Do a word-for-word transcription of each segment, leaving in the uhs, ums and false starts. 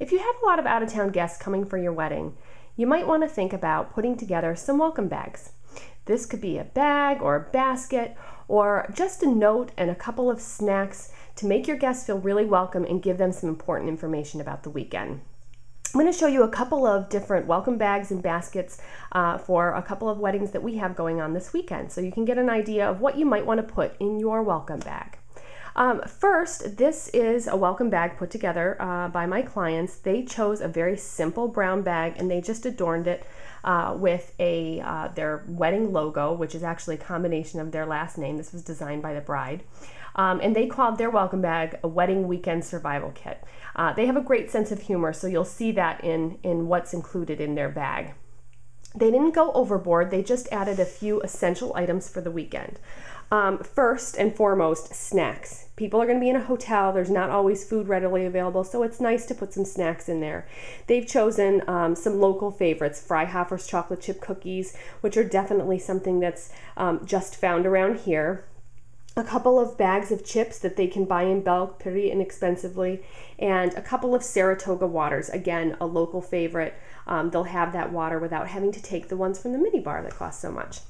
If you have a lot of out-of-town guests coming for your wedding, you might want to think about putting together some welcome bags. This could be a bag or a basket or just a note and a couple of snacks to make your guests feel really welcome and give them some important information about the weekend. I'm going to show you a couple of different welcome bags and baskets uh, for a couple of weddings that we have going on this weekend, so you can get an idea of what you might want to put in your welcome bag. Um, first, this is a welcome bag put together uh, by my clients. They chose a very simple brown bag and they just adorned it uh, with a uh, their wedding logo, which is actually a combination of their last name. This was designed by the bride. Um, and they called their welcome bag a wedding weekend survival kit. Uh, they have a great sense of humor, so you'll see that in, in what's included in their bag. They didn't go overboard, they just added a few essential items for the weekend. Um, first and foremost, snacks. People are going to be in a hotel, there's not always food readily available, so it's nice to put some snacks in there. They've chosen um, some local favorites, Freihofer's chocolate chip cookies, which are definitely something that's um, just found around here. A couple of bags of chips that they can buy in Belk pretty inexpensively, and a couple of Saratoga waters, again a local favorite. Um, they'll have that water without having to take the ones from the minibar that cost so much.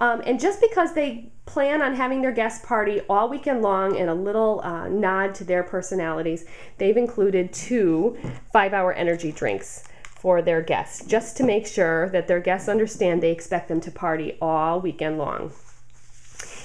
Um, and just because they plan on having their guest party all weekend long and a little uh, nod to their personalities, they've included two five-hour energy drinks for their guests, just to make sure that their guests understand they expect them to party all weekend long.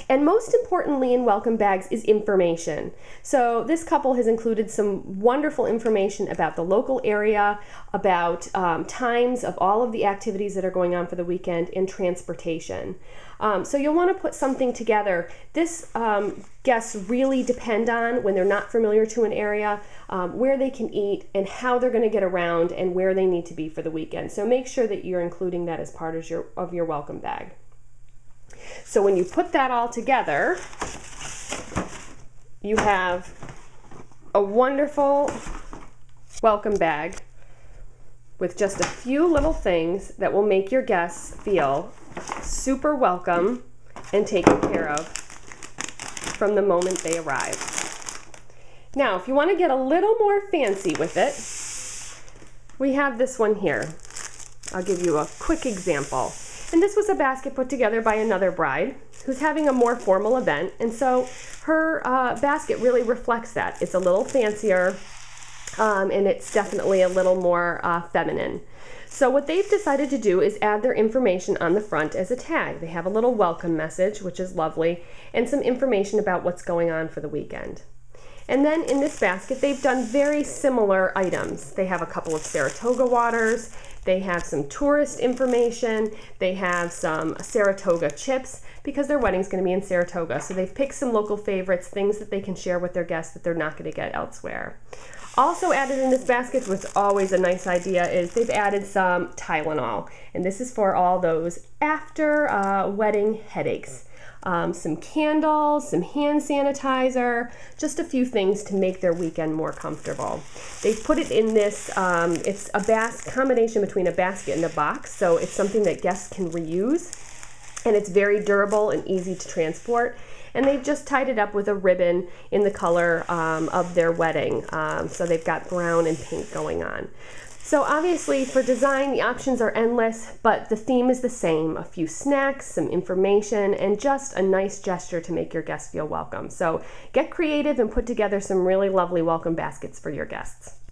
And most importantly in welcome bags is information. So this couple has included some wonderful information about the local area, about um, times of all of the activities that are going on for the weekend, and transportation. Um, so you'll want to put something together. This um, guests really depend on when they're not familiar to an area, um, where they can eat and how they're going to get around and where they need to be for the weekend. So make sure that you're including that as part of your, of your welcome bag. So when you put that all together, you have a wonderful welcome bag with just a few little things that will make your guests feel super welcome and taken care of from the moment they arrive. Now, if you want to get a little more fancy with it, we have this one here. I'll give you a quick example. And this was a basket put together by another bride who's having a more formal event, and so her uh, basket really reflects that. It's a little fancier, um, and it's definitely a little more uh, feminine. So what they've decided to do is add their information on the front as a tag. They have a little welcome message, which is lovely, and some information about what's going on for the weekend. And then in this basket, they've done very similar items. They have a couple of Saratoga waters, they have some tourist information, they have some Saratoga chips, because their wedding's gonna be in Saratoga. So they've picked some local favorites, things that they can share with their guests that they're not gonna get elsewhere. Also added in this basket, which is always a nice idea, is they've added some Tylenol. And this is for all those after uh, wedding headaches. Um, some candles, some hand sanitizer, just a few things to make their weekend more comfortable. They've put it in this, um, it's a bas- combination between a basket and a box, so it's something that guests can reuse, and it's very durable and easy to transport. And they've just tied it up with a ribbon in the color um, of their wedding. Um, so they've got brown and pink going on. So obviously for design, the options are endless, but the theme is the same. A few snacks, some information, and just a nice gesture to make your guests feel welcome. So get creative and put together some really lovely welcome baskets for your guests.